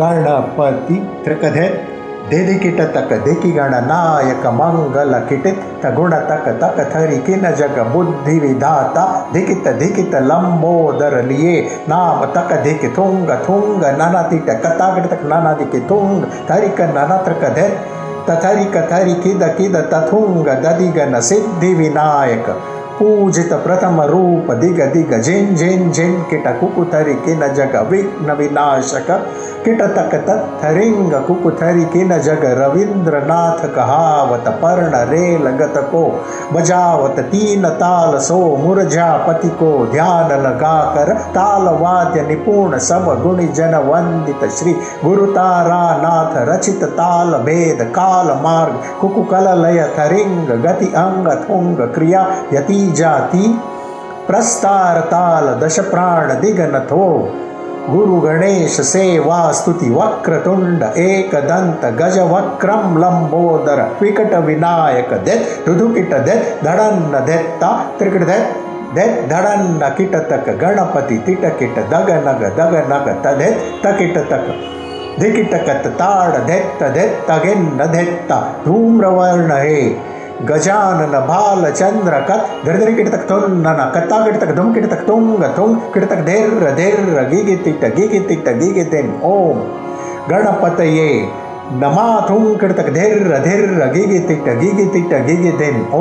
ಗಣಪತಿ ತ್ರಿಕಧೆ ದೇದಿಕಿಟ ತಕ ದೇಕಿಗಣ ನಾಯಕ ಮಂಗಲ ಕಿಟಿತ್ ತಗುಣ ತಕ ತಕ ಥರಿ ಕಿನ ಜಗ ಬುದ್ಧಿ ವಿಧಾತ ಧಿಕಿತ ಧಿಕಿತ ಲಂಬೋದರಲಿಯೇ ನಾಮ ತಕ ಧಿಕಿ ತುಂಗ ತುಂಗ ನನ ತಿಟ ಕತಾಗಟ ತಕ ನನ ದಿಕ್ಕಿ ತುಂಗ ಥರಿಕ ನನ ತ್ರಿಕಧೆ ತಥರಿಕ ಥರಿ ಕಿದ ಕಿದ ತಥುಂಗ ದದಿಗನ ಸಿದ್ಧಿ ವಿನಾಯಕ पूजित प्रथम रूप दिग दिग झिन झिन झिन किट कुकुथरी किन जग विघ्न विनाशक किट तक तत्थरिंग कुकुथरी किन जग रविंद्रनाथ कहावत पर्ण रेल गत को बजावत तीन ताल सो मुरझापति को ध्यान लगा कर ताल वाद्य निपुण सब गुणि जन वंदित श्री गुरु तारानाथ रचित ताल भेद काल मार्ग कुकुकल लय थरिंग गति अंग थुंग क्रिया यति जाति प्रस्तार ताल दश प्राण दिगनथो गुरु गणेश सेवा स्तुति वक्रतुंड एक दंत गज वक्रम लंबोदर विकट विनायक देत दुदुकिट देत धड़न्न देत्ता त्रिकट देत देत धड़न्न किट तक गणपति तिटकिट दग नग तदेत तकिट तक दिकिट कत ताड़ देत देत तगिन्न देत्ता धूम्रवर्ण हे गजानन भाल चंद्र कत धृधर किट तक तुन्न कत्ता किट तक धुम किट तक तुंग तुंग किट तक धीर धीर गिगित गिगितिन ओम गणपतये नमा थुम किट तक धीर धीर गिगित गिगितिन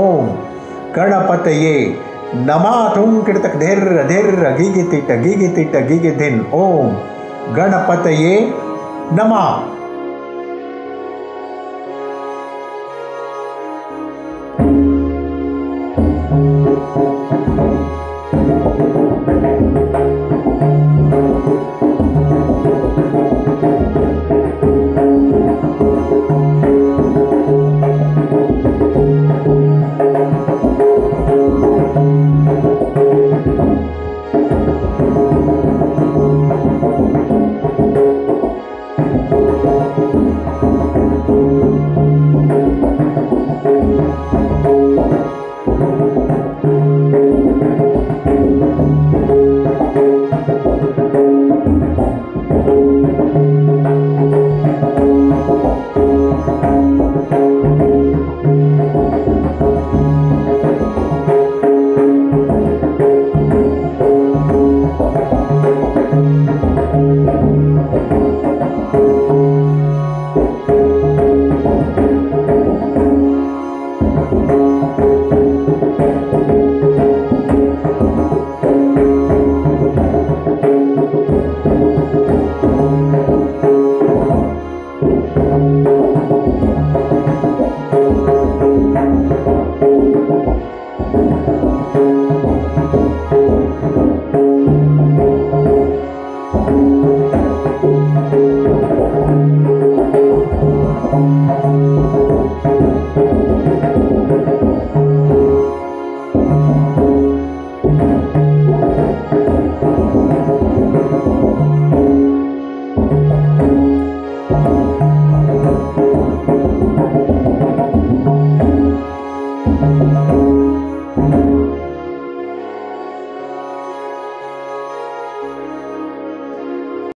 ओम गणपतये नमा थुम किट तक धीर धीर गिगित गिगितिन ओम गणपतये नमा।